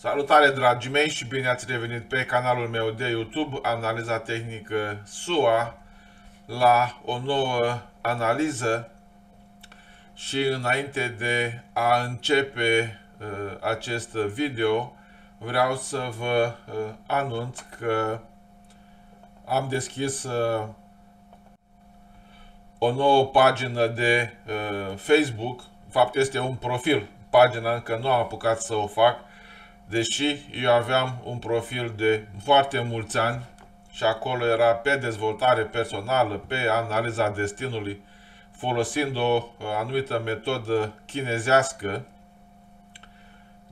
Salutare, dragii mei, și bine ați revenit pe canalul meu de YouTube, Analiza Tehnică SUA, la o nouă analiză. Și înainte de a începe acest video, vreau să vă anunț că am deschis o nouă pagină de Facebook. De fapt, este un profil. Pagina încă nu am apucat să o fac, deși eu aveam un profil de foarte mulți ani și acolo era pe dezvoltare personală, pe analiza destinului, folosind o anumită metodă chinezească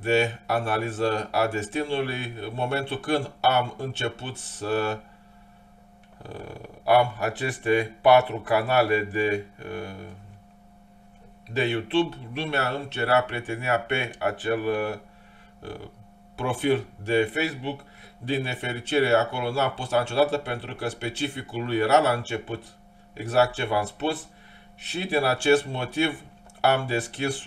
de analiză a destinului. În momentul când am început să am aceste 4 canale de YouTube, lumea îmi cerea prietenia pe acel profil de Facebook. Din nefericire, acolo n-am postat niciodată, pentru că specificul lui era la început exact ce v-am spus, și din acest motiv am deschis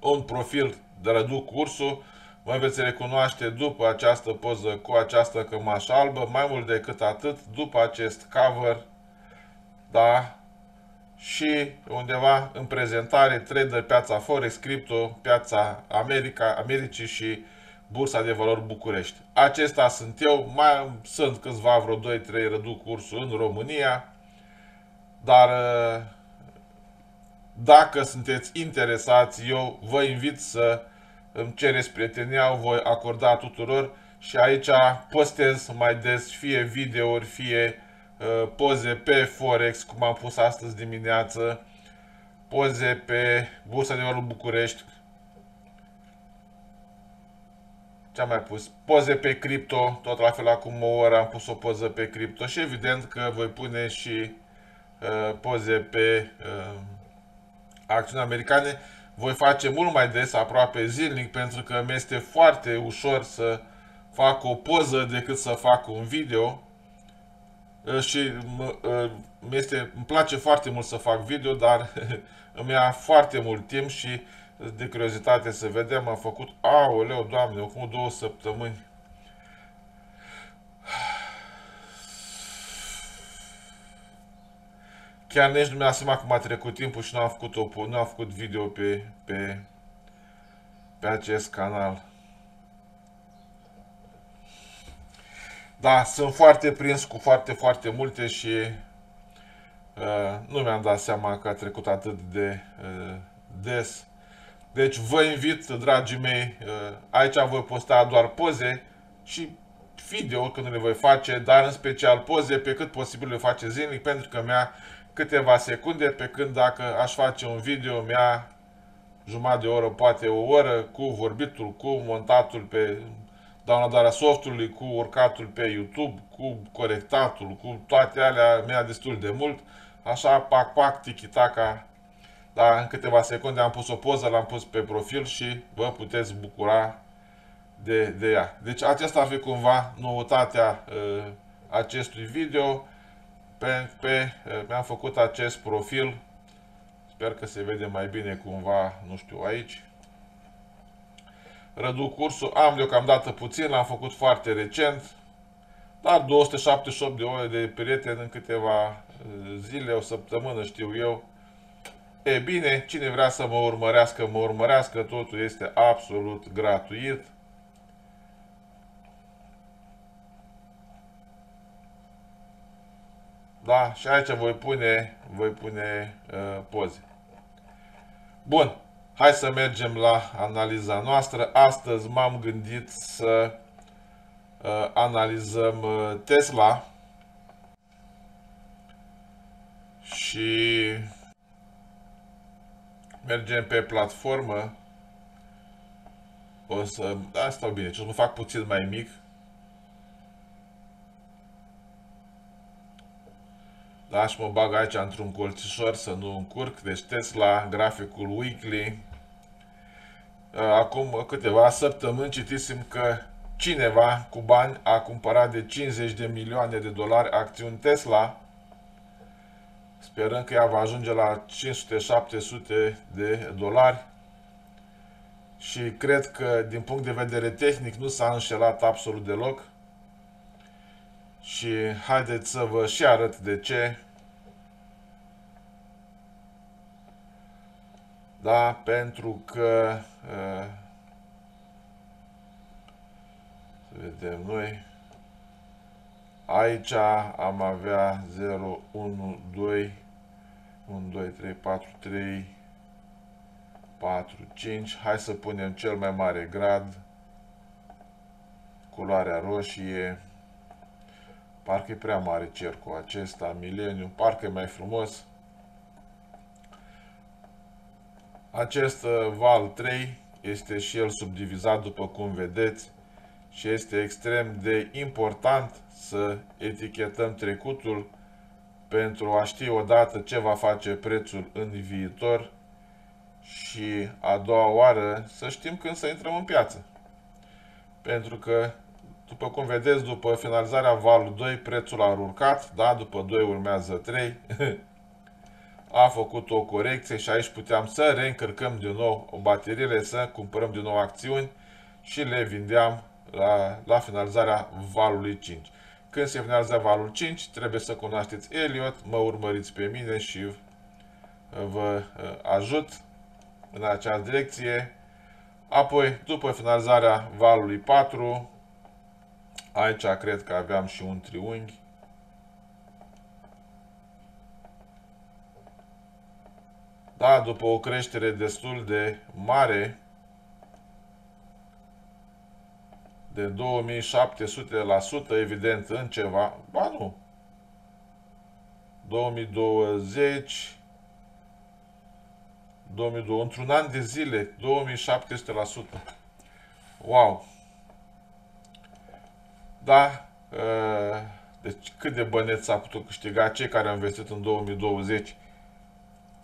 un profil de Raducu Ursu. Mă veți recunoaște după această poză cu această cămașă albă, mai mult decât atât, după acest cover, da, și undeva în prezentare, trader, piața Forex, Crypto, piața Americii și Bursa de Valori București. Acesta sunt eu, mai sunt câțiva, vreo 2-3 Raducu Ursu în România, dar dacă sunteți interesați, eu vă invit să îmi cereți prietenia, o voi acorda tuturor, și aici postez mai des fie videouri, fie poze pe Forex, cum am pus astăzi dimineață, poze pe Bursa de Valori București, ce-am mai pus, poze pe Crypto, tot la fel, acum o oră am pus o poză pe Crypto, și evident că voi pune și poze pe acțiuni americane. Voi face mult mai des, aproape zilnic, pentru că mi-este foarte ușor să fac o poză decât să fac un video. Și îmi place foarte mult să fac video, dar îmi ia foarte mult timp și de curiozitate să vedem. Am făcut, aoleu, Doamne, acum 2 săptămâni. Chiar nici nu mi-am seama cum a trecut timpul și nu am făcut video pe acest canal. Da, sunt foarte prins cu foarte multe și nu mi-am dat seama că a trecut atât de des. Deci vă invit, dragii mei, aici voi posta doar poze și video când le voi face, dar în special poze, pe cât posibil le face zilnic, pentru că mi-a câteva secunde, pe când dacă aș face un video, mi-a jumătate de oră, poate o oră, cu vorbitul, cu montatul pe downloadarea softului, cu urcatul pe YouTube, cu corectatul, cu toate alea, mi-a destul de mult. Așa, pac, pac, tiki-taka, dar în câteva secunde am pus o poză, l-am pus pe profil și vă puteți bucura de ea. Deci aceasta ar fi cumva noutatea acestui video. Mi-am făcut acest profil, sper că se vede mai bine cumva, nu știu, aici. Raducu Ursu, am deocamdată puțin, l-am făcut foarte recent, dar 278 de ore de prieteni în câteva zile, o săptămână, știu eu. E bine, cine vrea să mă urmărească, mă urmărească, totul este absolut gratuit. Da, și aici voi pune poze. Bun, hai să mergem la analiza noastră. Astăzi m-am gândit să analizăm Tesla. Și mergem pe platformă. O să... Da, stau bine, ce o să mă fac puțin mai mic. Da, și mă bag aici într-un colțișor să nu încurc. Deci Tesla, graficul weekly. Acum câteva săptămâni citisem că cineva cu bani a cumpărat de 50 de milioane de dolari acțiuni Tesla, sperând că ea va ajunge la 500-700 de dolari. și cred că din punct de vedere tehnic nu s-a înșelat absolut deloc. Și haideți să vă și arăt de ce. Da, pentru că să vedem noi. Aici am avea 0, 1, 2, 1, 2, 3, 4, 3, 4, 5. Hai să punem cel mai mare grad, culoarea roșie. Parcă e prea mare cercul acesta, mileniu, parcă e mai frumos. Acest val 3 este și el subdivizat, după cum vedeți, și este extrem de important să etichetăm trecutul pentru a ști odată ce va face prețul în viitor și a doua oară să știm când să intrăm în piață. Pentru că, după cum vedeți, după finalizarea valului 2, prețul a urcat, da? După 2 urmează 3, a făcut o corecție și aici puteam să reîncărcăm din nou o baterie, să cumpărăm din nou acțiuni și le vindeam la finalizarea valului 5. Când se finalizează valul 5, trebuie să cunoașteți Elliot, mă urmăriți pe mine și vă ajut în această direcție. Apoi, după finalizarea valului 4, aici cred că aveam și un triunghi. Da, după o creștere destul de mare, de 2700%, evident, în ceva, ba nu, 2020, 2002, într-un an de zile, 2700%. Wow! Da, deci cât de băneți s-a putut câștiga cei care au investit în 2020?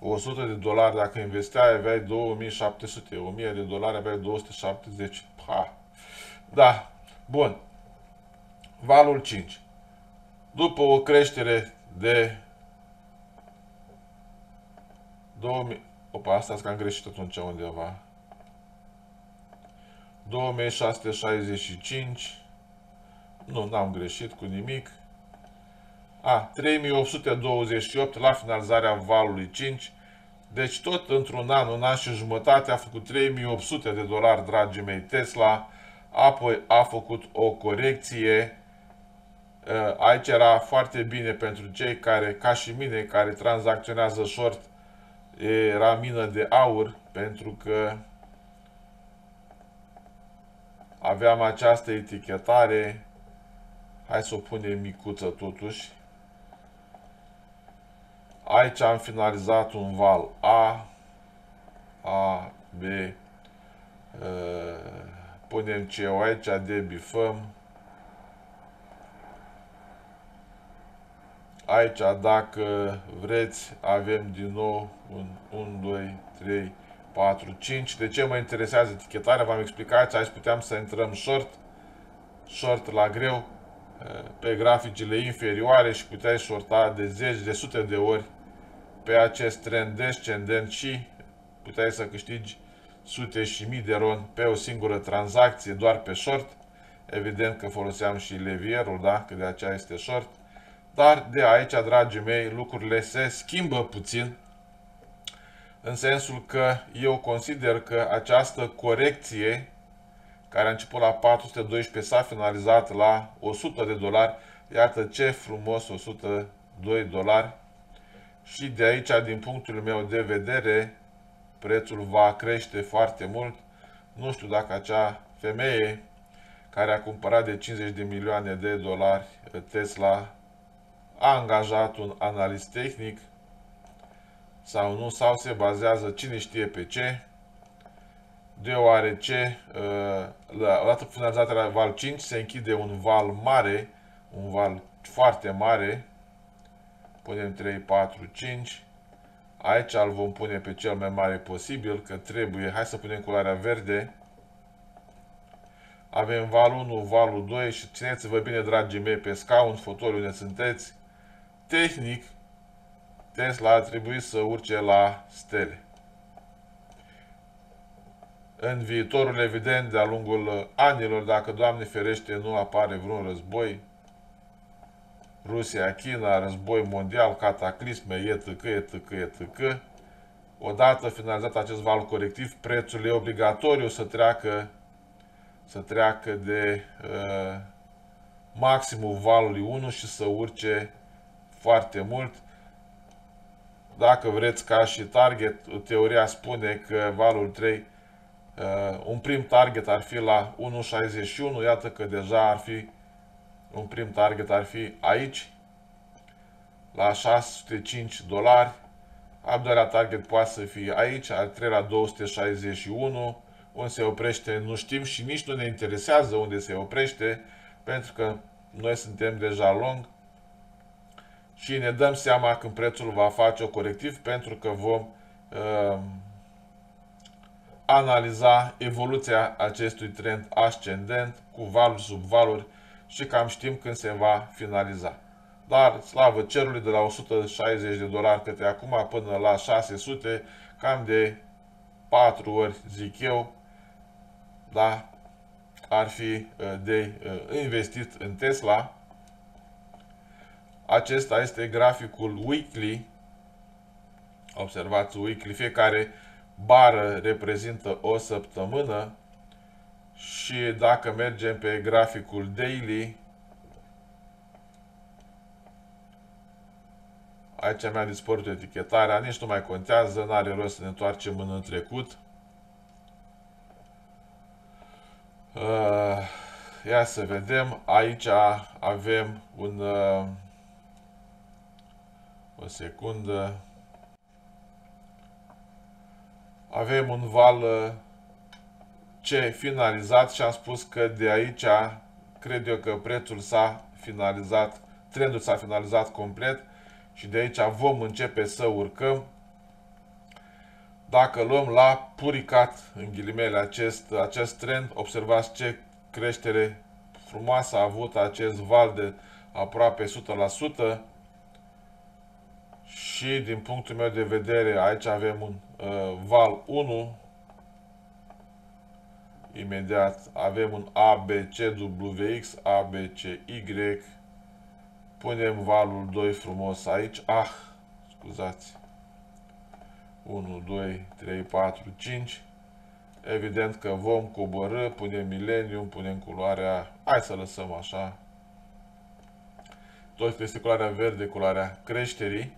100 de dolari, dacă investeai, aveai 2700, 1000 de dolari, aveai 270. Ha. Da, bun. Valul 5. După o creștere de 2000, opa, asta s-a greșit atunci undeva. 2665. Nu, n-am greșit cu nimic. A, 3828 la finalizarea valului 5. Deci tot într-un an, un an și jumătate, a făcut 3800 de dolari, dragii mei, Tesla. Apoi a făcut o corecție. Aici era foarte bine pentru cei care, ca și mine, care tranzacționează short. Era mină de aur, pentru că aveam această etichetare. Hai să o punem micuță totuși. Aici am finalizat un val A, B, punem CO aici, debifăm. Aici, dacă vreți, avem din nou un 1, 2, 3, 4, 5. De ce mă interesează etichetarea? V-am explicat, aici puteam să intrăm short la greu, pe graficile inferioare și puteai shorta de zeci, de sute de ori pe acest trend descendent și puteai să câștigi sute și mii de RON pe o singură tranzacție, doar pe short. Evident că foloseam și levierul, da? Că de aceea este short. Dar de aici, dragii mei, lucrurile se schimbă puțin, în sensul că eu consider că această corecție care a început la 412, s-a finalizat la 100 de dolari. Iată ce frumos, 102 dolari. Și de aici, din punctul meu de vedere, prețul va crește foarte mult. Nu știu dacă acea femeie care a cumpărat de 50 de milioane de dolari Tesla a angajat un analist tehnic sau nu, sau se bazează cine știe pe ce. Deoarece, odată cu finalizarea la val 5, se închide un val mare, un val foarte mare. Punem 3, 4, 5. Aici îl vom pune pe cel mai mare posibil, că trebuie. Hai să punem culoarea verde. Avem valul 1, valul 2 și țineți-vă bine, dragii mei, pe scaun, fotoliul unde sunteți. Tehnic, Tesla a trebuit să urce la stele. în viitorul evident de-a lungul anilor, dacă, Doamne ferește, nu apare vreun război, Rusia-China, război mondial, cataclisme, etc., etc., etc. Odată finalizat acest val corectiv, prețul e obligatoriu să treacă de maximul valului 1 și să urce foarte mult. Dacă vreți ca și target, teoria spune că valul 3, un prim target ar fi la 1.61, iată că deja ar fi, un prim target ar fi aici, la 605 $. Al doilea target poate să fie aici, al treilea la 261, unde se oprește nu știm și nici nu ne interesează unde se oprește, pentru că noi suntem deja long și ne dăm seama când prețul va face o corectiv, pentru că vom analiza evoluția acestui trend ascendent cu valuri, subvaluri și cam știm când se va finaliza. Dar, slavă cerului, de la 160 de dolari către acum până la 600, cam de 4 ori, zic eu, da, ar fi de investit în Tesla. Acesta este graficul weekly. Observați weekly, fiecare bară reprezintă o săptămână și dacă mergem pe graficul daily, aici mi-a dispărut etichetarea, nici nu mai contează, n-are rost să ne întoarcem în trecut. Ia să vedem, aici avem un... o secundă. Avem un val C finalizat și am spus că de aici cred eu că prețul s-a finalizat, trendul s-a finalizat complet. Și de aici vom începe să urcăm. Dacă luăm la puricat, în ghilimele, acest trend, observați ce creștere frumoasă a avut acest val de aproape 100%. Și din punctul meu de vedere, aici avem un val 1. Imediat avem un ABCWX, ABCY. Punem valul 2 frumos aici. Ah, scuzați. 1, 2, 3, 4, 5. Evident că vom coborî. Punem milenium, punem culoarea. Hai să lăsăm așa. Tot este culoarea verde, culoarea creșterii.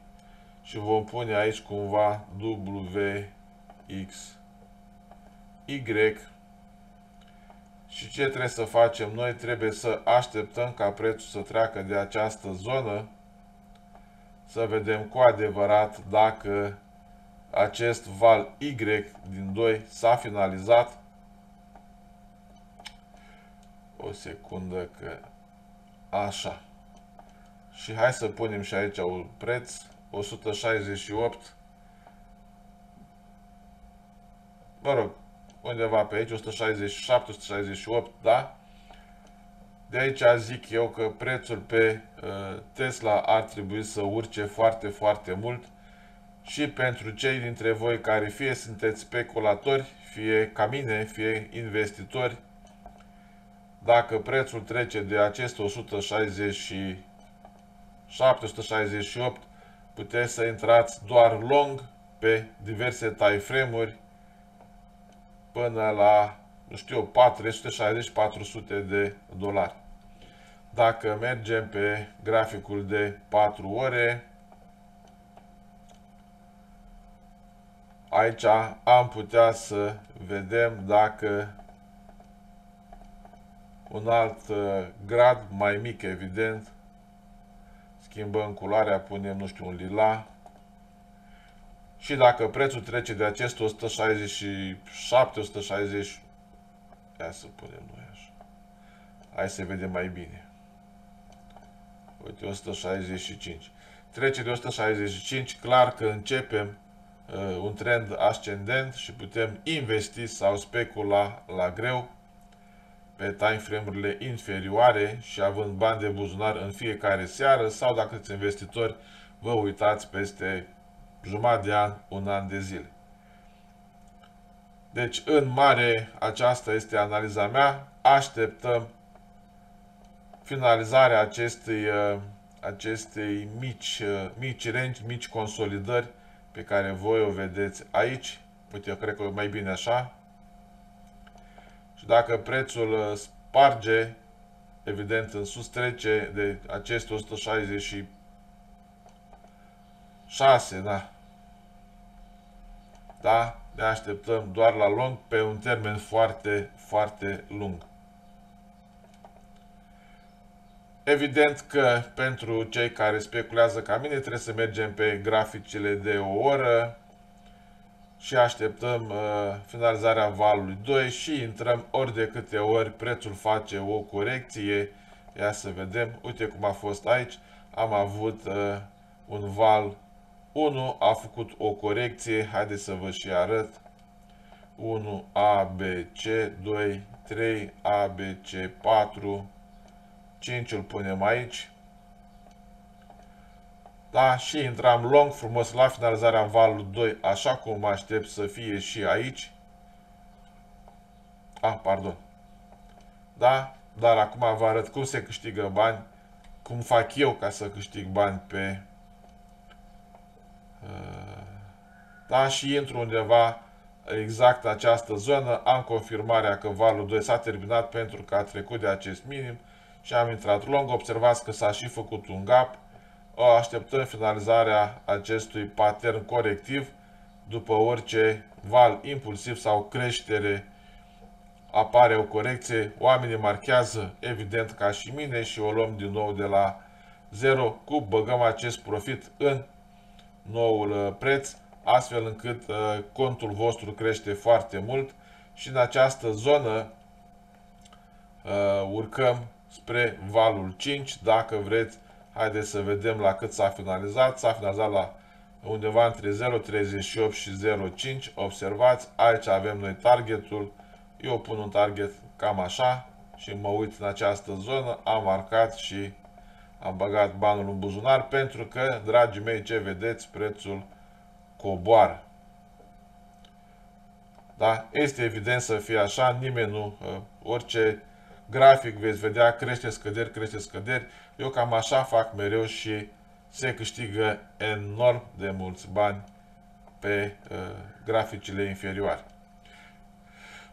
Și vom pune aici cumva WXY. Și ce trebuie să facem noi? Trebuie să așteptăm ca prețul să treacă de această zonă, să vedem cu adevărat dacă acest val Y din 2 s-a finalizat. O secundă că... Așa. Și hai să punem și aici un preț. 168. Mă rog. Undeva pe aici, 167, 168, da? De aici zic eu că prețul pe Tesla ar trebui să urce foarte, foarte mult. Și pentru cei dintre voi care fie sunteți speculatori, fie ca mine, fie investitori, dacă prețul trece de acest 167, 168, puteți să intrați doar long pe diverse time frame-uri până la, nu știu, 460-400 de dolari. Dacă mergem pe graficul de 4 ore, aici am putea să vedem dacă un alt grad mai mic, evident, schimbăm culoarea, punem, nu știu, un lila. Și dacă prețul trece de acest 167, 160, ia să punem noi așa. Hai să vedem mai bine. Uite, 165. Trece de 165, clar că începem un trend ascendent și putem investi sau specula la greu pe timeframe-urile inferioare și având bani de buzunar în fiecare seară, sau dacă sunteți investitori, vă uitați peste jumătate de an, un an de zile. Deci, în mare, aceasta este analiza mea. Așteptăm finalizarea acestei mici range, mici consolidări pe care voi o vedeți aici. Uite, eu cred că e mai bine așa. Și dacă prețul sparge, evident, în sus trece de acest 166, da. Da? Ne așteptăm doar la lung, pe un termen foarte, foarte lung. Evident că pentru cei care speculează ca mine trebuie să mergem pe graficele de o oră și așteptăm finalizarea valului 2 și intrăm ori de câte ori prețul face o corecție. Ia să vedem, uite cum a fost aici, am avut un val 1, a făcut o corecție, haideți să vă și arăt, 1, ABC, 2, 3, ABC, 4, 5 îl punem aici, da, și intram long frumos la finalizarea valului 2, așa cum mă aștept să fie și aici, pardon, da, dar acum vă arăt cum se câștigă bani, cum fac eu ca să câștig bani pe, da, și intru undeva exact în această zonă, am confirmarea că valul 2 s-a terminat pentru că a trecut de acest minim și am intrat long, observați că s-a și făcut un gap, așteptăm finalizarea acestui pattern corectiv după orice val impulsiv sau creștere apare o corecție, oamenii marchează, evident ca și mine, și o luăm din nou de la 0 cu băgăm acest profit în noul preț, astfel încât contul vostru crește foarte mult și în această zonă urcăm spre valul 5, dacă vreți, haideți să vedem la cât s-a finalizat la undeva între 0.38 și 0.5, observați, aici avem noi targetul, eu pun un target cam așa și mă uit în această zonă, am marcat și am băgat banul în buzunar pentru că, dragii mei, ce vedeți, prețul coboară. Da? Este evident să fie așa, nimeni nu, orice grafic veți vedea, crește, scăderi, crește, scăderi. Eu cam așa fac mereu și se câștigă enorm de mulți bani pe graficile inferioare.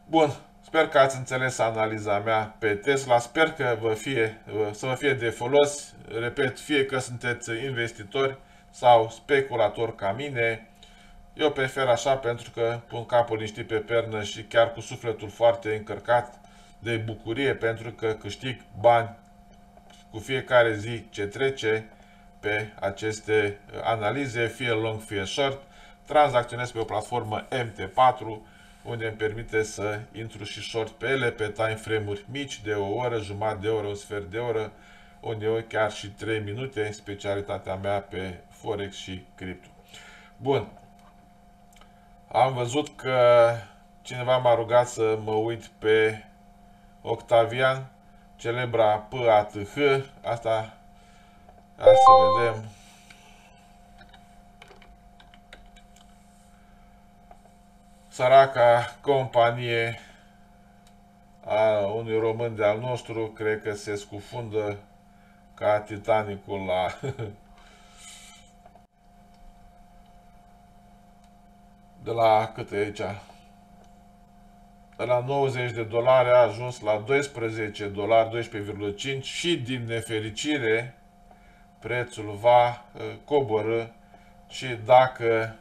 Bun. Sper că ați înțeles analiza mea pe Tesla, sper că să vă fie de folos, repet, fie că sunteți investitori sau speculatori ca mine, eu prefer așa pentru că pun capul liniștit pe pernă și chiar cu sufletul foarte încărcat de bucurie pentru că câștig bani cu fiecare zi ce trece pe aceste analize, fie long, fie short, tranzacționez pe o platformă MT4, unde îmi permite să intru și short pe ele, pe time frame-uri mici, de o oră, jumătate de oră, un sfert de oră, uneori chiar și 3 minute, specialitatea mea pe Forex și Crypto. Bun, am văzut că cineva m-a rugat să mă uit pe Octavian, celebra P.A.T.H. Asta, hai să vedem. Săraca companie a unui român de-al nostru, cred că se scufundă ca Titanicul la... de la cât e aici? De la 90 de dolari a ajuns la 12 dolari, 12,5 și din nefericire prețul va coborî și dacă...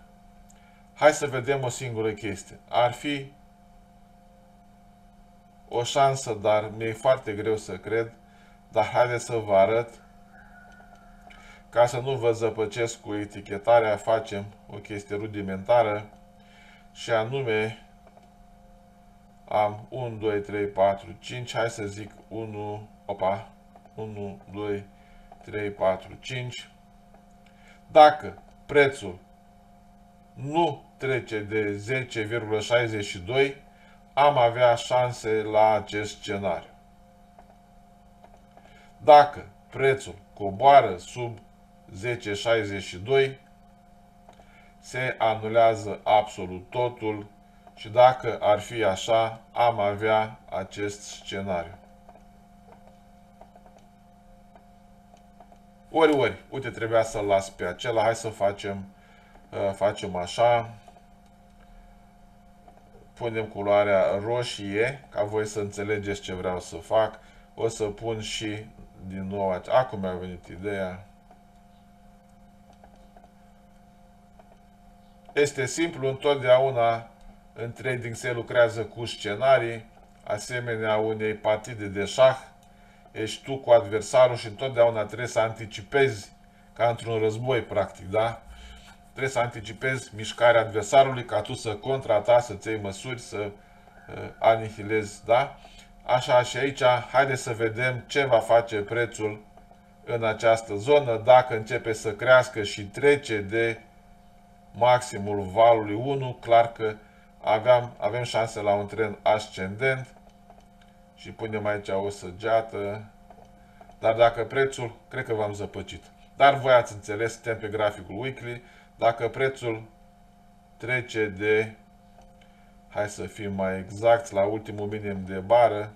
Hai să vedem o singură chestie. Ar fi o șansă, dar mi-e foarte greu să cred. Dar haideți să vă arăt. Ca să nu vă zăpăcesc cu etichetarea, facem o chestie rudimentară. Și anume, am 1, 2, 3, 4, 5. Hai să zic 1, 2, 3, 4, 5. Dacă prețul nu trece de 10,62, am avea șanse la acest scenariu. Dacă prețul coboară sub 10,62, se anulează absolut totul Și dacă ar fi așa, am avea acest scenariu. Ori, uite, trebuia să-l las pe acela, hai să facem așa. Punem culoarea roșie, ca voi să înțelegeți ce vreau să fac. O să pun și din nou, acum mi-a venit ideea. Este simplu, întotdeauna în trading se lucrează cu scenarii, asemenea unei partide de șah. Ești tu cu adversarul și întotdeauna trebuie să anticipezi, ca într-un război, practic, da? Trebuie să anticipezi mișcarea adversarului ca tu să contrata, să-ți iei măsuri, să anihilezi, da? Așa și aici, haideți să vedem ce va face prețul în această zonă, dacă începe să crească și trece de maximul valului 1, clar că avem șanse la un trend ascendent și punem aici o săgeată, dar dacă prețul, cred că v-am zăpăcit, dar voi ați înțeles, suntem pe graficul weekly, dacă prețul trece de, hai să fim mai exact, la ultimul minim de bară,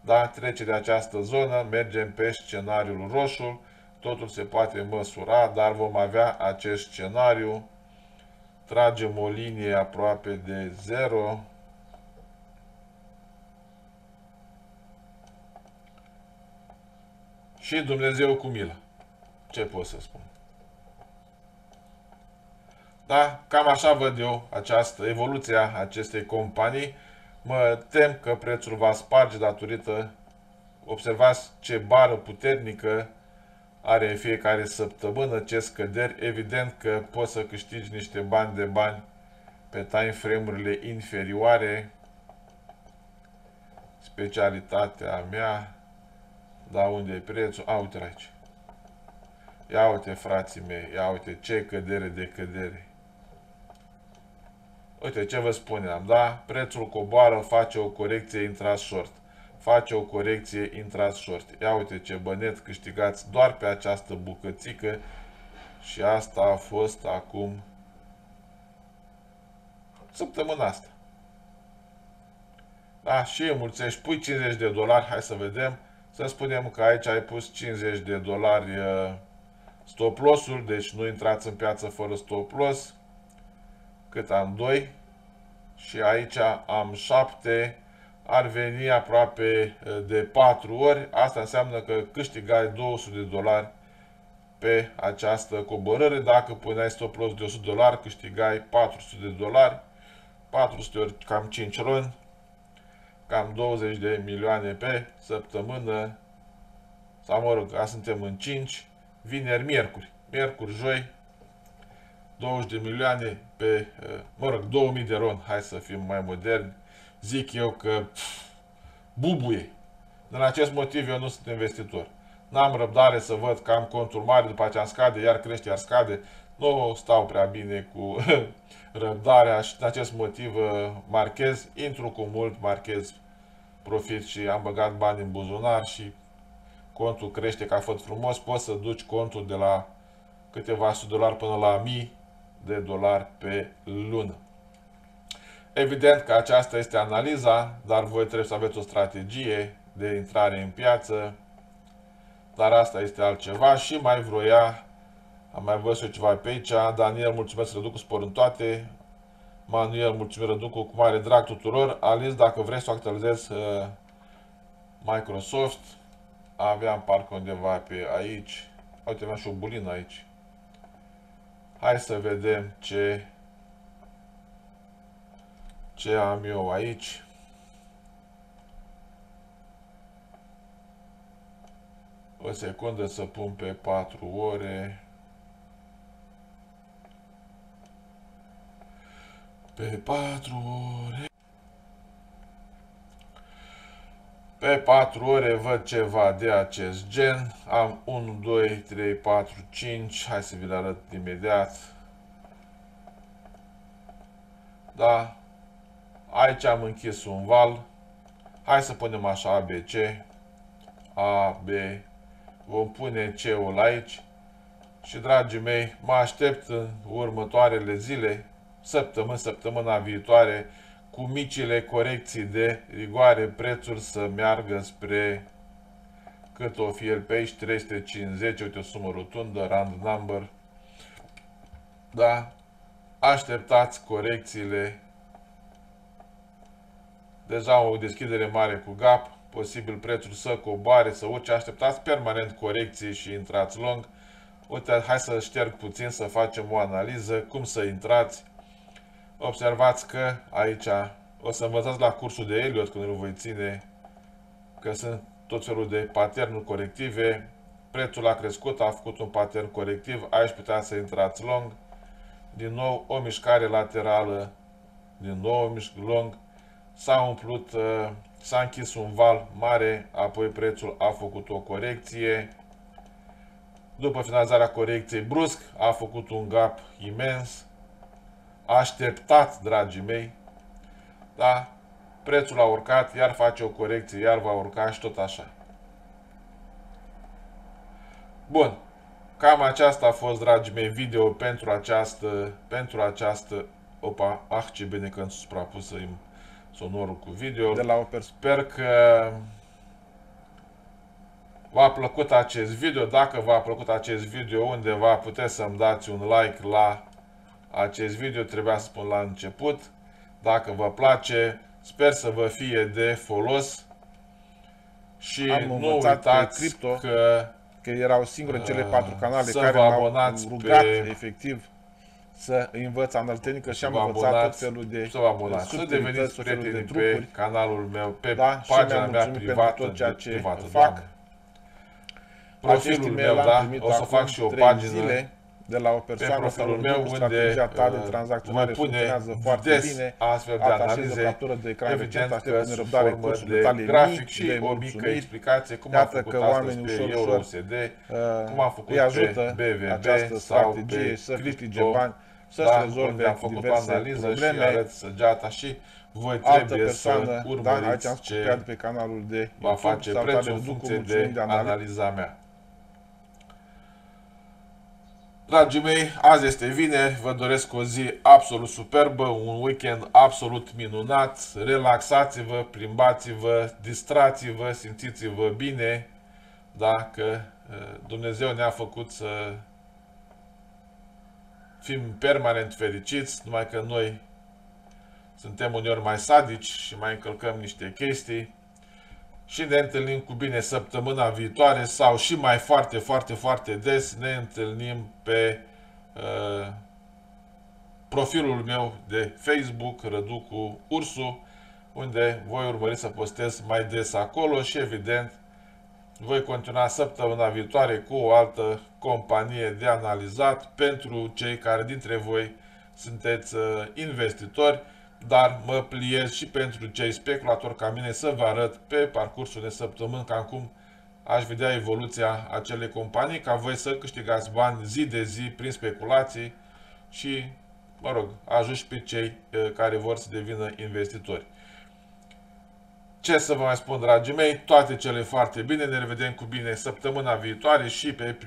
da, trece de această zonă, mergem pe scenariul roșu, totul se poate măsura, dar vom avea acest scenariu, tragem o linie aproape de 0, și Dumnezeu cu milă. Ce pot să spun? Da? Cam așa văd eu această evoluție a acestei companii. Mă tem că prețul va sparge datorită, observați ce bară puternică are în fiecare săptămână, ce scăderi. Evident că poți să câștigi niște bani pe time frame-urile inferioare. Specialitatea mea. Da, unde e prețul? A, uite aici. Ia uite, frații mei, ia uite ce cădere de cădere. Uite ce vă spuneam, da? Prețul coboară, face o corecție intra-short. Face o corecție intra-short. Ia uite ce bănet câștigați doar pe această bucățică. Și asta a fost acum săptămâna asta. Da, și înmulțești, pui $50, hai să vedem. Să spunem că aici ai pus $50 stop loss-ul, deci nu intrați în piață fără stop loss. Cât am 2 și aici am 7, ar veni aproape de 4 ori. Asta înseamnă că câștigai $200 pe această coborâre. Dacă puneai stop loss de $100, câștigai $400, 400 ori cam 5 luni. Cam 20 de milioane pe săptămână, sau mă rog, suntem în 5, vineri, miercuri, joi, 20 de milioane pe, mă rog, 2000 de RON, hai să fim mai moderni, zic eu că bubuie. Din acest motiv eu nu sunt investitor. N-am răbdare să văd că am conturi mari, după aceea scade, iar crește, iar scade. Nu stau prea bine cu răbdarea și de acest motiv marchez, intru cu mult, marchez profit și am băgat bani în buzunar și contul crește ca făt frumos. Poți să duci contul de la câteva sute dolari până la $1000 pe lună. Evident că aceasta este analiza, dar voi trebuie să aveți o strategie de intrare în piață, dar asta este altceva și mai vroia. Am mai văzut eu ceva pe aici. Daniel, mulțumesc, Raducu, spor în toate. Manuel, mulțumesc, Raducu, cu mare drag tuturor. Alice, dacă vrei să actualizez Microsoft, aveam parcă undeva pe aici. Uite, aveam și o bulină aici. Hai să vedem ce am eu aici. O secundă să pun pe 4 ore. Pe 4 ore. Pe 4 ore văd ceva de acest gen. Am 1, 2, 3, 4, 5. Hai să vi le arăt imediat. Da. Aici am închis un val. Hai să punem așa ABC. AB. Vom pune C-ul aici. Și, dragii mei, mă aștept în următoarele zile săptămâna viitoare, cu micile corecții de rigoare, prețul să meargă spre cât o fi el pe aici, 350, uite o sumă rotundă, round number, da, așteptați corecțiile, deja o deschidere mare cu gap, posibil prețul să coboare, să urce, așteptați permanent corecții și intrați long. Uite, hai să șterg puțin, să facem o analiză, cum să intrați. Observați că aici o să învățați la cursul de Elliot, când îl voi ține, că sunt tot felul de patternuri corective. Prețul a crescut, a făcut un pattern corectiv, aici puteți să intrați long. Din nou o mișcare laterală, din nou o mișcare long. S-a umplut, s-a închis un val mare, apoi prețul a făcut o corecție. După finalizarea corecției, brusc, a făcut un gap imens. Așteptați, dragii mei, da? Prețul a urcat, iar face o corecție, iar va urca și tot așa. Bun, cam aceasta a fost, dragii mei, video pentru această... Opa, ce bine că am suprapus sonorul cu video. De la o sper că v-a plăcut acest video. Dacă v-a plăcut acest video undeva, puteți să-mi dați un like la acest video, trebuia să spun la început. Dacă vă place, sper să vă fie de folos. Și nu uitați Crypto, că erau singure cele 4 canale care m-au rugat efectiv să învăț analiza tehnică și am învățat tot felul de să deveniți prieteni pe canalul meu, pe pagina mea privată, tot ceea ce fac. Profilul meu, da, o să fac și o pagină de la o persoană pe profilul meu unde mă pune foarte bine astfel de analize, evident că sunt formă de grafic și o mică explicație cum am făcut astăzi pe Euro-USD, cum am făcut pe BVB sau pe Crypto, da, unde am făcut o analiză și arăt săgeata și voi trebuie să urmăriți ce va face prețul în funcție de analiza mea. Dragii mei, azi este vineri, vă doresc o zi absolut superbă, un weekend absolut minunat, relaxați-vă, plimbați-vă, distrați-vă, simțiți-vă bine, dacă Dumnezeu ne-a făcut să fim permanent fericiți, numai că noi suntem uneori mai sadici și mai încălcăm niște chestii. Și ne întâlnim cu bine săptămâna viitoare sau și mai foarte des ne întâlnim pe profilul meu de Facebook, Raducu Ursu, unde voi urmări să postez mai des acolo și evident voi continua săptămâna viitoare cu o altă companie de analizat pentru cei care dintre voi sunteți investitori. Dar mă pliez și pentru cei speculatori ca mine să vă arăt pe parcursul de săptămâni cam cum aș vedea evoluția acelei companii, ca voi să câștigați bani zi de zi prin speculații și, mă rog, ajungi pe cei care vor să devină investitori. Ce să vă mai spun, dragii mei, toate cele foarte bine, ne revedem cu bine săptămâna viitoare și pe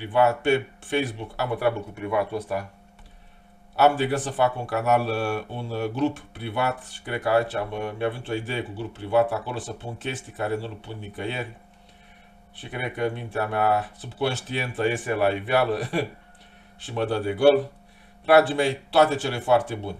Facebook, am o treabă cu privatul ăsta. Am de gând să fac un canal, un grup privat și cred că aici mi-a venit o idee cu grup privat, acolo să pun chestii care nu-l pun nicăieri și cred că mintea mea subconștientă iese la iveală și mă dă de gol. Dragii mei, toate cele foarte bune!